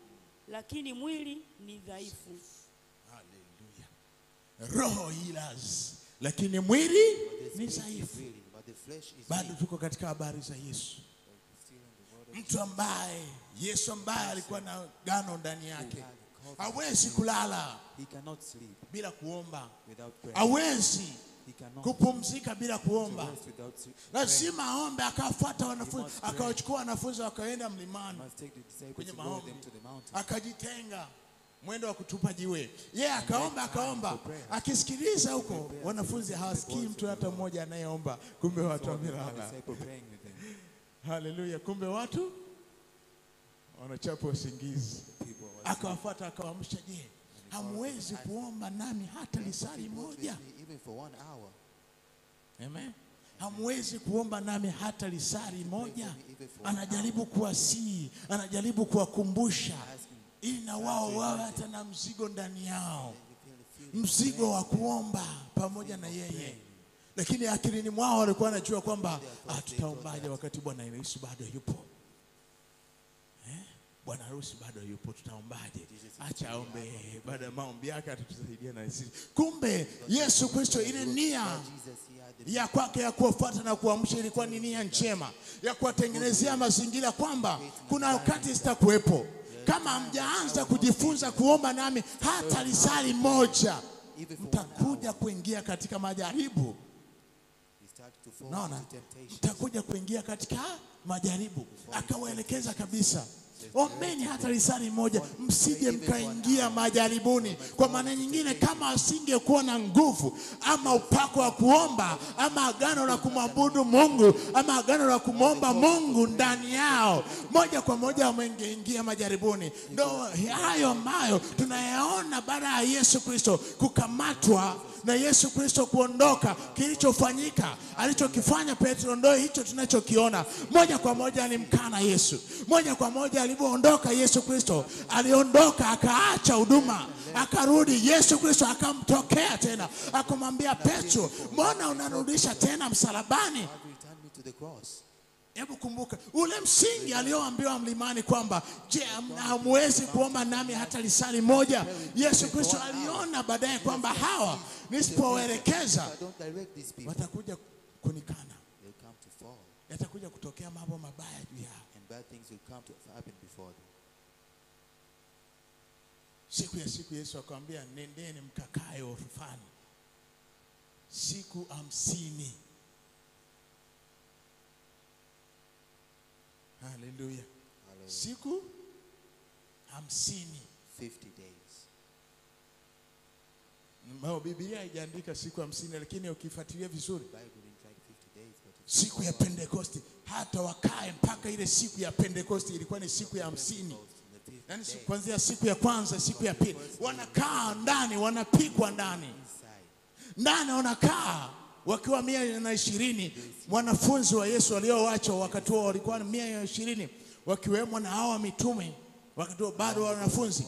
lakini mwili ni dhaifu. Haleluya. Roho i radhi, lakini mwili ni dhaifu. Bado tuko katika habari za Yesu. Mtu ambaye Yesu ambaye alikuwa na agano ndani yake hawezi kulala bila kuomba. Hawezi kupumzika bila kuomba. Lazima aombe. Akafuata wanafunzi, akawachukua wanafunzi wakaenda mlimani kwenye maombi. Akajitenga mwendo wa kutupa jiwe. Yeah, akaomba. Akisikiliza huko, wanafunzi hawasikii mtu hata mmoja anayeomba. Kumbe watu wamelala. Haleluya. Kumbe watu wanachapa usingizi. Akawafuata akawaamsha, je, hamwezi kuomba nami hata lisali moja? Amen. Hamwezi kuomba nami hata lisali moja. Anajaribu kuwasii, anajaribu kuwakumbusha ili na wao hata na mzigo ndani yao. Mzigo wa kuomba pamoja na yeye. Lakini akilini mwao walikuwa wanajua kwamba tutaombaje wakati Bwana Yesu bado yupo. Bwana Yesu bado yupo, tutaombaje? Acha aombe, baada ya maombi yake atatusaidia na sisi. Kumbe Yesu Kristo, ile nia ya kwake ya kuwafuata na kuamsha ilikuwa ni nia njema ya kuwatengenezea mazingira kwamba kuna wakati sitakuwepo. Kama hamjaanza kujifunza kuomba nami hata lisali moja, mtakuja kuingia katika majaribu. Naona, mtakuja kuingia katika majaribu. Akawaelekeza kabisa, ombeni hata lisali moja, msije mkaingia majaribuni. Kwa maana nyingine, kama asingekuwa na nguvu ama upako wa kuomba ama agano la kumwabudu Mungu ama agano la kumomba Mungu ndani yao, moja kwa moja wameingia majaribuni. Ndio hayo ambayo tunayaona baada ya Yesu Kristo kukamatwa na Yesu Kristo kuondoka. Kilichofanyika, alichokifanya Petro, ndio hicho tunachokiona. Moja kwa moja alimkana Yesu. Moja kwa moja alipoondoka Yesu Kristo, aliondoka akaacha huduma. Akarudi Yesu Kristo akamtokea tena, akamwambia Petro, mbona unanirudisha tena msalabani? Hebu kumbuka ule msingi alioambiwa mlimani kwamba, je, hamwezi kuomba nami hata lisali moja? Yesu Kristo aliona baadaye kwamba hawa nisipoelekeza watakuja kunikana. Yatakuja kutokea mambo mabaya juu yao. And bad things will come to happen before them. Siku Yesu akamwambia, nendeni mkakae orfani siku 50. Haleluya. Siku 50. 50 days. Mbao Biblia haijaandika siku 50, lakini ukifuatilia vizuri, siku ya Pentecost, hata wakae mpaka ile siku ya Pentecost ilikuwa ni siku ya 50. Yaani kuanzia siku ya kwanza, siku ya pili, wanakaa ndani, wanapikwa ndani. Ndani wanakaa wakiwa 120, wanafunzi wa Yesu walioacho wakati wao walikuwa 120, wakiwemo na hawa mitume wakati bado wanafunzi.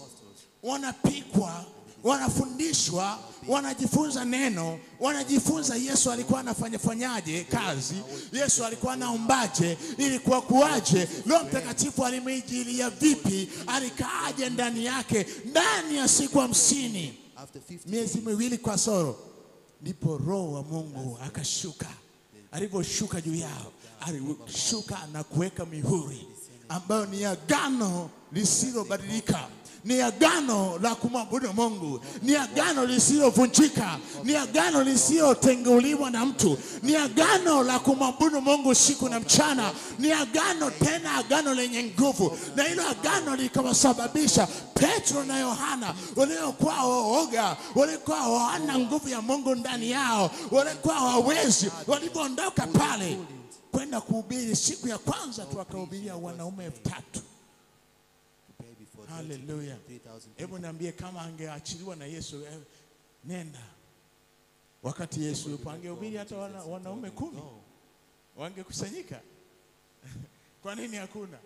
Wanapikwa, wanafundishwa, wanajifunza neno, wanajifunza Yesu alikuwa anafanyafanyaje kazi, Yesu alikuwa anaombaje, ilikuwa kuaje, Roho Mtakatifu alimuijilia vipi, alikaaje ndani yake. Ndani ya siku 50, miezi miwili kwa soro, ndipo Roho wa Mungu akashuka. Aliposhuka juu yao, alishuka na kuweka mihuri ambayo ni agano lisilobadilika, ni agano la kumwabudu Mungu, ni agano lisilovunjika, ni agano lisilotenguliwa na mtu, ni agano la kumwabudu Mungu usiku na mchana, ni agano, tena agano lenye nguvu. Na hilo agano likawasababisha Petro na Yohana, waliokuwa waoga, waliokuwa hawana nguvu ya Mungu ndani yao, waliokuwa hawawezi, walipoondoka pale kwenda kuhubiri, siku ya kwanza tu wakahubiria wanaume 3000. Hallelujah. Hebu niambie, kama angeachiliwa na Yesu, nenda wakati Yesu angehubiri hata wanaume 10, wangekusanyika. Kwa nini hakuna?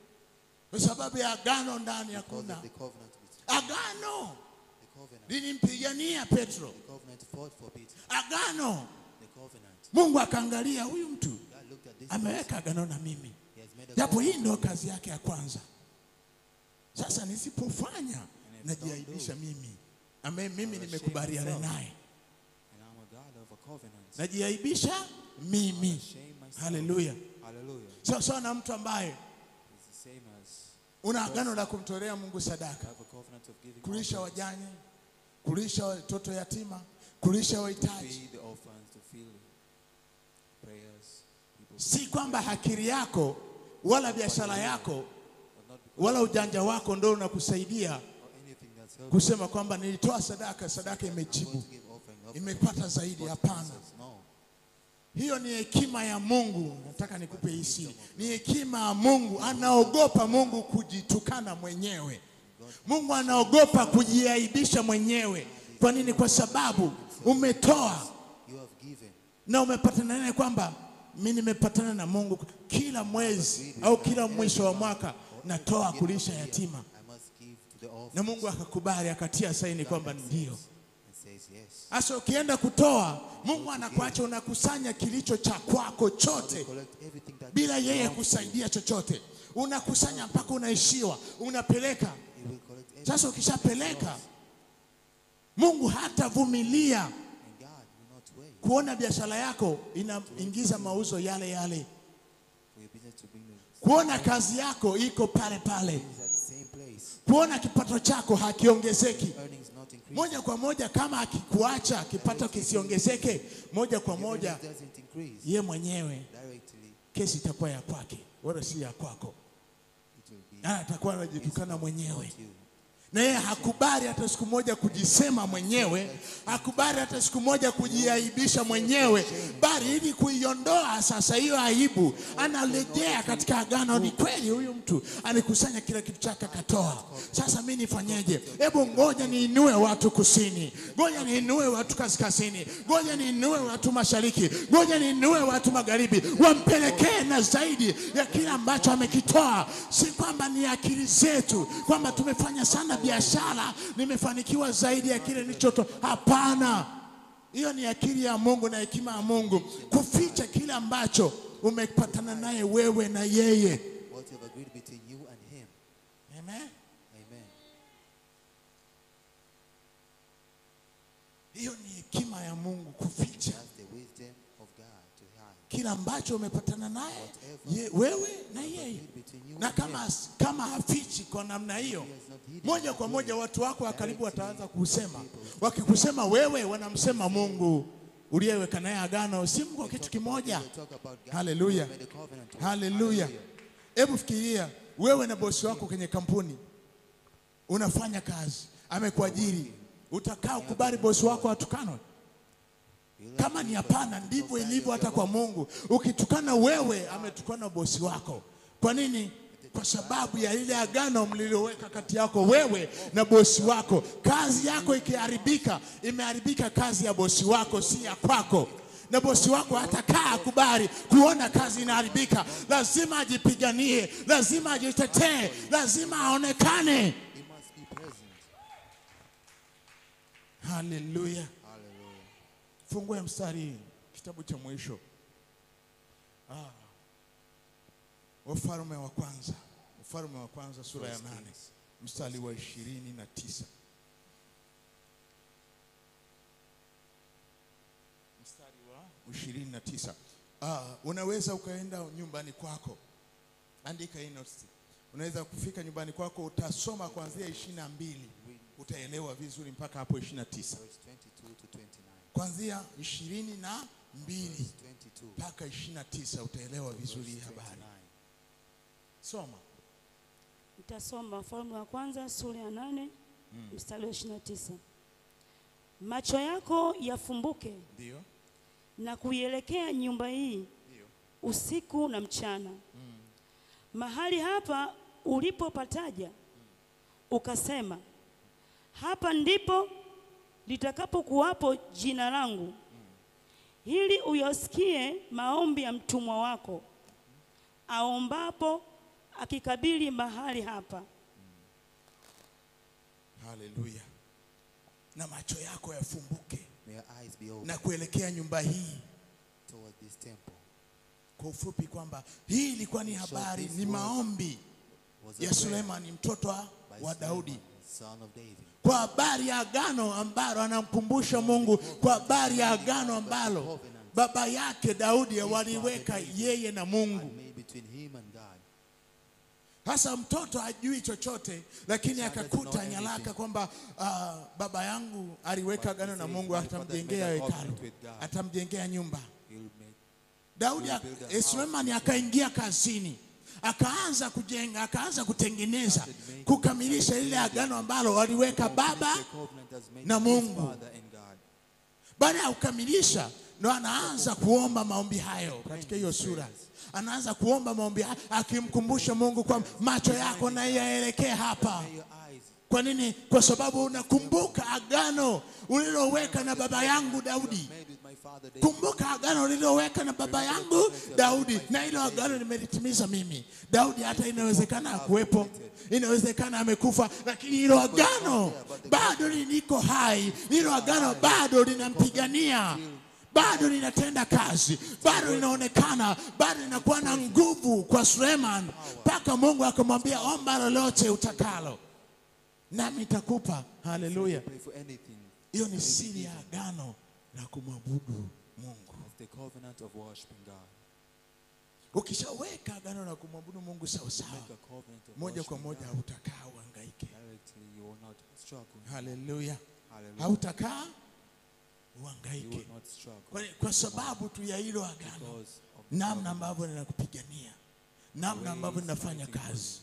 Kwa sababu ya agano ndani hakuna. Agano lilimpigiania Petro. Agano. Mungu akaangalia huyu mtu ameweka agano na mimi, japo hii ndio kazi yake ya kwanza. Sasa nisipofanya, najiaibisha mimi. Ame mimi nimekubaliana naye. Najiaibisha mimi. Hallelujah. Sasa na mtu ambaye una agano la kumtolea Mungu sadaka, kulisha wajane, kulisha watoto yatima, kulisha wahitaji. Si kwamba akili yako wala biashara yako wala ujanja wako ndio unakusaidia kusema kwamba nilitoa sadaka, sadaka imejibu, imepata zaidi. Hapana. Hiyo ni hekima ya Mungu. Nataka nikupe hii siri. Ni hekima ya Mungu. Anaogopa Mungu kujitukana mwenyewe. Mungu anaogopa kujiaibisha mwenyewe. Kwa nini? Kwa sababu umetoa na umepatana naye kwamba mimi nimepatana na Mungu kila mwezi au kila mwisho wa mwaka, natoa kulisha yatima. Na Mungu akakubali, akatia saini kwamba ndio. Asa ukienda kutoa, Mungu anakuacha unakusanya kilicho cha kwako chote bila yeye kusaidia chochote. Unakusanya mpaka unaishiwa, unapeleka. Sasa ukishapeleka, Mungu hatavumilia kuona biashara yako inaingiza mauzo yale yale, kuona kazi yako iko pale pale, kuona kipato chako hakiongezeki moja kwa moja. Kama akikuacha kipato kisiongezeke moja kwa moja, yeye mwenyewe kesi itakuwa ya kwake wala si ya kwako. Atakuwa anajitukana mwenyewe. Na yeye hakubali hata siku moja kujisema mwenyewe, hakubali hata siku moja kujiaibisha mwenyewe, bali ili kuiondoa sasa hiyo aibu, analejea katika agano. Ni kweli huyu mtu alikusanya kila kitu chake akatoa. Sasa mimi nifanyeje? Hebu ngoja niinue watu kusini, ngoja niinue watu kaskazini, ngoja niinue watu mashariki, ngoja niinue watu magharibi, wampelekee na zaidi ya kila ambacho amekitoa. Si kwamba ni akili zetu kwamba tumefanya sana biashara, nimefanikiwa zaidi ya kile nilichotoa. Hapana. Hiyo ni akili ya Mungu na hekima ya Mungu, kuficha kile ambacho umepatana naye wewe na yeye. Amen. Hiyo ni hekima ya Mungu, kuficha kile ambacho umepatana naye wewe na yeye. Na kama hafichi kwa namna hiyo, moja kwa moja watu wako wa karibu wataanza kusema. Wakikusema wewe, wanamsema Mungu uliyeweka naye agano si Mungu kitu kimoja. Haleluya. Haleluya. Hebu fikiria wewe na bosi wako kwenye kampuni. Unafanya kazi, amekuajiri. Utakao kubali bosi wako atukanwe? Kama ni hapana, ndivyo ilivyo hata kwa Mungu. Ukitukana wewe, ametukana bosi wako. Kwa nini? Kwa sababu ya ile agano mliloweka kati yako wewe na bosi wako. Kazi yako ikiharibika, imeharibika kazi ya bosi wako, si ya kwako. Na bosi wako hatakaa kubali kuona kazi inaharibika. Lazima ajipiganie, lazima ajitetee, lazima aonekane. Hallelujah. Fungue mstari kitabu cha mwisho. Wafalme wa kwanza sura ya 8 mstari wa 29. Mstari wa 29. Unaweza ukaenda nyumbani kwako. Andika hii notes. Unaweza kufika nyumbani kwako, utasoma kuanzia 22. Utaelewa vizuri mpaka hapo 29. Kuanzia 22 mpaka 29 utaelewa vizuri hii habari. Soma. Utasoma Wafalme wa kwanza sura ya 8 mstari wa 29. Macho yako yafumbuke, ndio, na kuielekea nyumba hii, ndio, usiku na mchana. Mahali hapa ulipopataja, ukasema, hapa ndipo litakapokuwapo jina langu, ili uyasikie maombi ya mtumwa wako aombapo akikabili mahali hapa. Haleluya. Na macho yako yafumbuke, na kuelekea nyumba hii, toward this temple. Kwa ufupi kwamba hii ilikuwa ni habari, ni maombi ya Sulemani mtoto wa Daudi, son of David. Kwa habari ya agano ambalo anamkumbusha Mungu, kwa habari ya agano ambalo baba yake Daudi waliweka yeye na Mungu. Hasa mtoto hajui chochote, lakini akakuta nyaraka kwamba baba yangu aliweka agano na Mungu, atamjengea hekalu, atamjengea nyumba. Daudi Sulemani akaingia kazini, akaanza kujenga, akaanza kutengeneza, kukamilisha ile agano ambalo waliweka baba na Mungu. Baada ya kukamilisha, ndio anaanza kuomba maombi hayo. Katika hiyo sura anaanza kuomba maombi akimkumbusha Mungu kwa macho yako na yaelekee hapa. Kwa nini? Kwa sababu unakumbuka agano uliloweka na baba yangu Daudi. Kumbuka agano uliloweka na baba yangu Daudi, na ile agano nimelitimiza mimi. Daudi hata inawezekana hakuwepo, inawezekana amekufa, lakini ile agano bado liko hai, ile agano bado linampigania, bado linatenda kazi, bado linaonekana, bado linakuwa na nguvu kwa Suleman, mpaka Mungu akamwambia omba lolote utakalo nami nitakupa. Haleluya. Hiyo ni siri ya agano na kumwabudu Mungu. The covenant of worshiping God. Ukishaweka agano na kumwabudu Mungu sawa sawa, moja kwa moja hautakaa uhangaike. Haleluya. Hautakaa uhangaike kwa sababu tu ya hilo agano, namna ambavyo ninakupigania, namna ambavyo ninafanya kazi.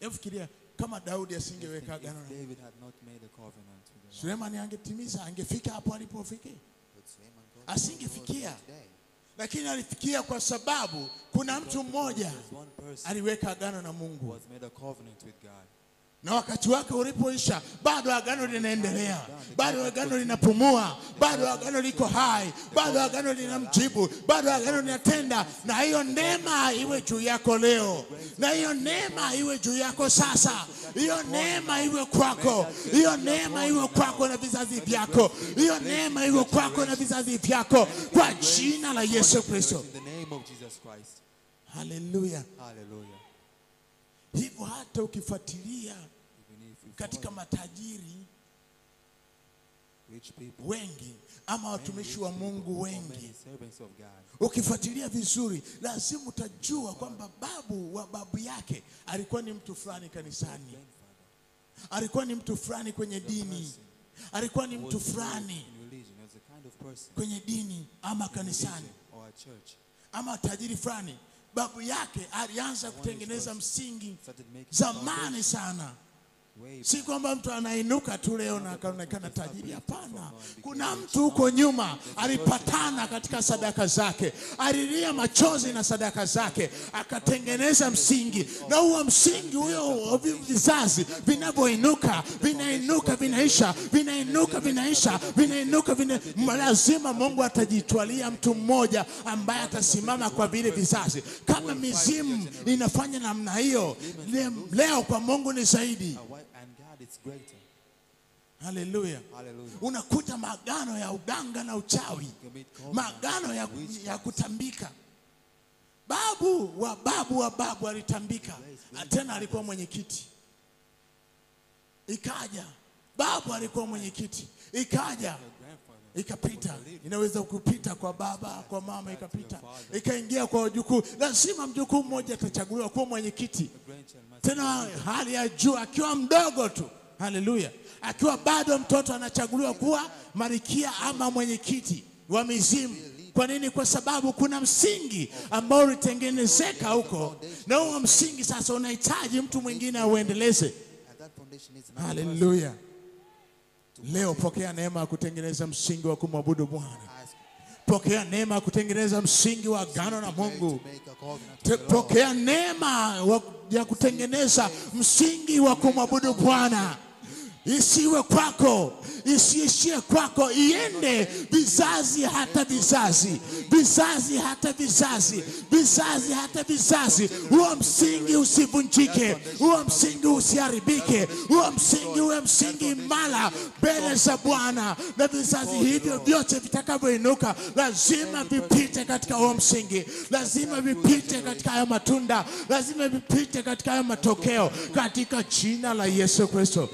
Efikiria kama Daudi asingeweka agano na David, had not made a covenant with the Lord, Sulemani angetimiza, angefika hapo alipofikia? Asingefikia. Lakini alifikia kwa sababu kuna mtu mmoja aliweka agano na Mungu. Na wakati wake ulipoisha, bado agano linaendelea, bado agano linapumua, bado agano liko hai, bado agano linamjibu, bado agano linatenda. Na hiyo neema iwe juu yako leo, na hiyo neema iwe juu yako sasa, hiyo neema iwe kwako, hiyo neema iwe kwako na vizazi vyako, hiyo neema iwe kwako na vizazi vyako, kwa jina la Yesu Kristo. Haleluya. Hivyo hata ukifuatilia katika matajiri wengi ama watumishi wa Mungu wengi, ukifuatilia vizuri, lazima utajua kwamba babu wa babu yake alikuwa ni mtu fulani kanisani, alikuwa ni mtu fulani kwenye dini, alikuwa ni mtu fulani kwenye dini ama kanisani, ama tajiri fulani. Babu yake alianza kutengeneza msingi zamani sana. Si kwamba mtu anainuka tu leo na akaonekana tajiri, hapana. Kuna mtu huko nyuma alipatana katika sadaka zake, alilia machozi na sadaka zake, akatengeneza msingi. Na huo msingi, huo vizazi vinavyoinuka, vinainuka, vinaisha, vinainuka, vinaisha, vinainuka, vinainuka. Lazima Mungu atajitwalia mtu mmoja ambaye atasimama kwa vile vizazi. Kama mizimu inafanya namna hiyo, leo kwa Mungu ni zaidi. Haleluya. Unakuta maagano ya uganga na uchawi, maagano ya kutambika. Babu alitambika, tena alikuwa mwenyekiti. Ikaja, babu alikuwa mwenyekiti. Ikaja, ikapita. Inaweza kupita kwa baba, kwa mama ikapita. Ikaingia kwa mjukuu. Lazima mjukuu mmoja atachaguliwa kuwa mwenyekiti. Tena hali ya juu akiwa mdogo tu. Haleluya. Akiwa bado mtoto anachaguliwa kuwa marikia ama mwenyekiti wa mizimu. Kwa nini? Kwa sababu kuna msingi ambao ulitengenezeka huko. Na huo msingi sasa unahitaji mtu mwingine auendeleze. Haleluya. Leo pokea neema ya kutengeneza msingi wa kumwabudu Bwana. Pokea neema ya kutengeneza msingi wa agano na Mungu. Pokea neema ya kutengeneza msingi wa kumwabudu Bwana. Isiwe kwako, isiishie kwako, iende vizazi hata vizazi, vizazi hata vizazi, vizazi hata vizazi. Huo msingi usivunjike, huo msingi usiharibike, huo msingi uwe msingi imara mbele za Bwana. Na vizazi hivyo vyote vitakavyoinuka lazima vipite katika huo msingi, lazima vipite katika hayo matunda, lazima vipite katika hayo matokeo, katika jina la Yesu Kristo.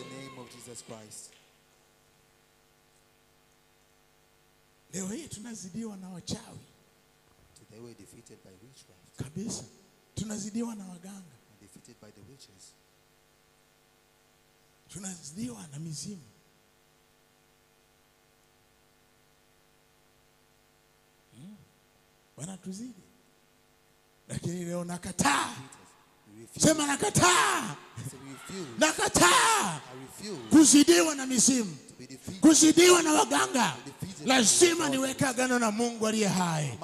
Leo hii tunazidiwa na wachawi. They were defeated by witchcraft. Kabisa. Tunazidiwa na waganga. Defeated by the witches. Tunazidiwa na mizimu. Wanatuzidi. Lakini leo nakataa. Sema nakataa. Nakataa kuzidiwa na mizimu, kuzidiwa na waganga. Lazima niweke agano na Mungu aliye hai.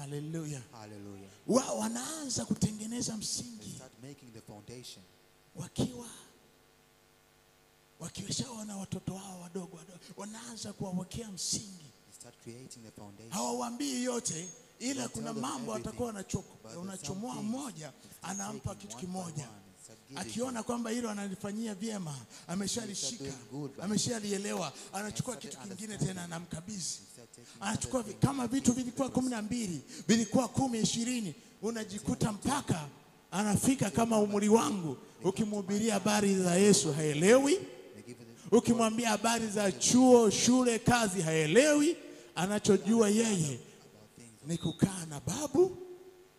Haleluya. Wanaanza kutengeneza msingi wakiwashaona watoto wao wadogo, wanaanza kuwawekea msingi. Hawawaambii yote, ila kuna mambo atakuwa unachomoa mmoja, anampa kitu kimoja. Akiona kwamba hilo analifanyia vyema, ameshalishika, ameshalielewa, anachukua kitu kingine tena anamkabidhi. Anachukua kama vitu vilikuwa 12, vilikuwa 10, 20, unajikuta mpaka anafika kama umri wangu. Ukimhubiria habari za Yesu haelewi. Ukimwambia habari za chuo, shule, kazi haelewi. Anachojua yeye ni kukaa na babu,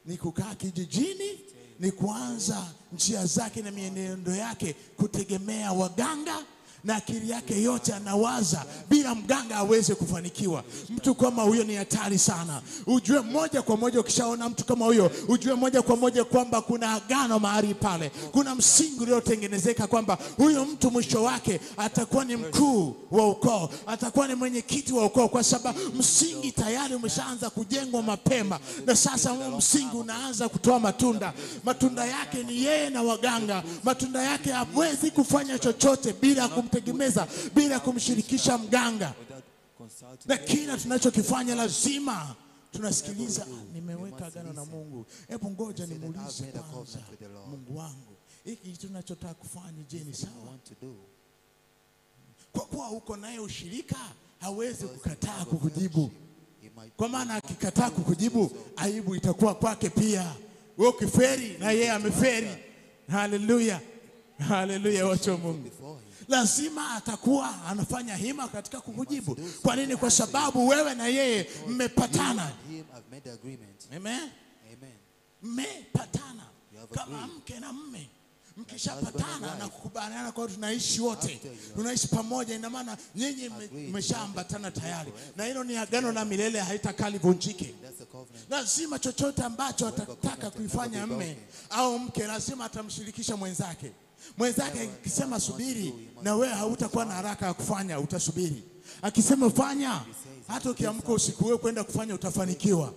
ni kukaa kijijini, ni kuanza njia zake na mienendo yake kutegemea waganga, na akili yake yote anawaza bila mganga aweze kufanikiwa. Mtu kama huyo ni hatari sana. Ujue moja kwa moja, ukishaona mtu kama huyo, ujue moja kwa moja kwamba kuna agano mahali pale. Kuna msingi uliotengenezeka kwamba huyo mtu mwisho wake atakuwa ni mkuu wa ukoo, atakuwa ni mwenyekiti wa ukoo, kwa sababu msingi tayari umeshaanza kujengwa mapema. Na sasa msingi unaanza kutoa matunda. Matunda yake ni yeye na waganga. Matunda yake hawezi kufanya chochote bila kumtegemeza, bila kumshirikisha mganga. Na kila tunachokifanya lazima tunasikiliza, nimeweka agano na Mungu. Hebu ngoja nimuulize kwanza, Mungu wangu, hiki tunachotaka kufanya je ni sawa? Kwa kuwa uko naye ushirika, hawezi kukataa kukujibu. Kwa maana akikataa kukujibu, aibu itakuwa kwake pia. Wewe ukiferi na yeye ameferi. Haleluya. Haleluya watu wa Mungu. Lazima atakuwa anafanya hima katika kukujibu. Kwa nini? Kwa sababu wewe na yeye mmepatana. Amen. Mmepatana kama mke na mume. Mkishapatana na kukubaliana kwa tunaishi wote, tunaishi pamoja, ina maana nyinyi mmeshaambatana tayari. Na hilo ni agano la milele, haitakali vunjike. Lazima chochote ambacho atataka kuifanya mume au mke, lazima atamshirikisha mwenzake. Mwenzake akisema subiri, na wewe hautakuwa na haraka ya kufanya, utasubiri. Akisema fanya, hata ukiamka usiku wewe kwenda kufanya utafanikiwa.